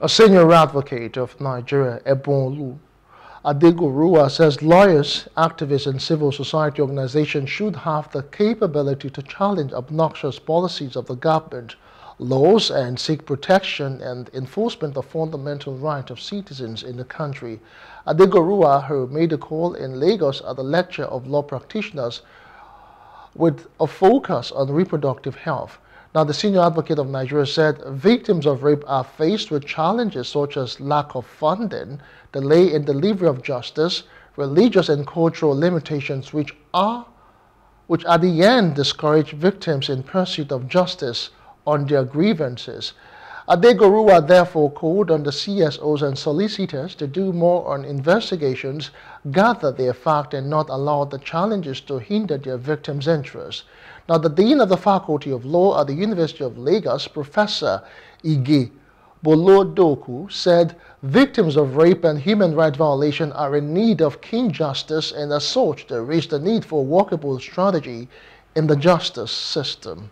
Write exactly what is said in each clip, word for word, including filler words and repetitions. A senior advocate of Nigeria, Ebun-olu Adegoruwa, says lawyers, activists, and civil society organizations should have the capability to challenge obnoxious policies of the government, laws, and seek protection and enforcement of fundamental rights of citizens in the country. Adegoruwa, who made a call in Lagos at the lecture of law practitioners with a focus on reproductive health. Now, the senior advocate of Nigeria said victims of rape are faced with challenges such as lack of funding, delay in delivery of justice, religious and cultural limitations, which are, which at the end discourage victims in pursuit of justice on their grievances. Adegoruwa therefore called on the C S Os and solicitors to do more on investigations, gather their facts, and not allow the challenges to hinder their victims' interests. Now, the Dean of the Faculty of Law at the University of Lagos, Professor Ige Bolodeoku, said victims of rape and human rights violation are in need of keen justice, and as such, there is the need for workable strategy in the justice system.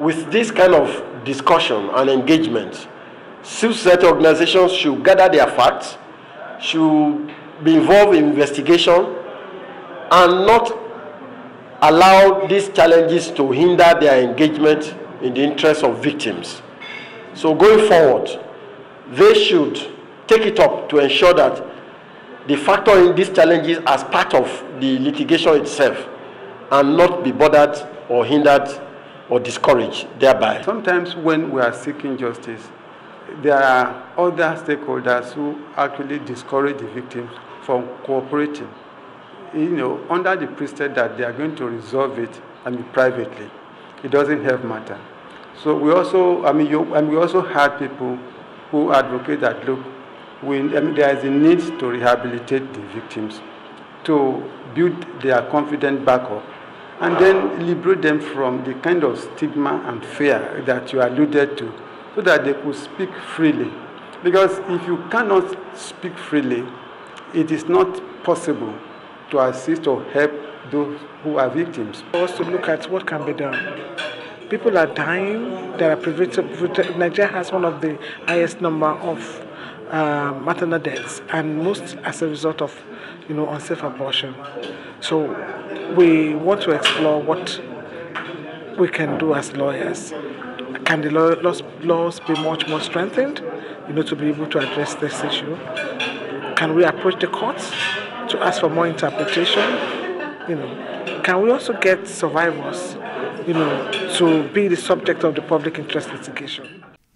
With this kind of discussion and engagement, civil society organizations should gather their facts, should be involved in investigation, and not allow these challenges to hinder their engagement in the interest of victims. So going forward, they should take it up to ensure that they factor in these challenges as part of the litigation itself and not be bothered or hindered or discouraged thereby. Sometimes when we are seeking justice, there are other stakeholders who actually discourage the victims from cooperating, you know, under the pretext that they are going to resolve it, I mean, privately. It doesn't help matter. So we also, I mean, you, and we also had people who advocate that, look, we, I mean, there is a need to rehabilitate the victims, to build their confidence back up, and then liberate them from the kind of stigma and fear that you alluded to, so that they could speak freely. Because if you cannot speak freely, it is not possible to assist or help those who are victims. Also look at what can be done. People are dying. There are preventable. Nigeria has one of the highest number of uh, maternal deaths, and most as a result of, you know, unsafe abortion. So we want to explore what we can do as lawyers. Can the laws, laws be much more strengthened, you know, to be able to address this issue? Can we approach the courts to ask for more interpretation? You know, can we also get survivors, you know, to be the subject of the public interest litigation?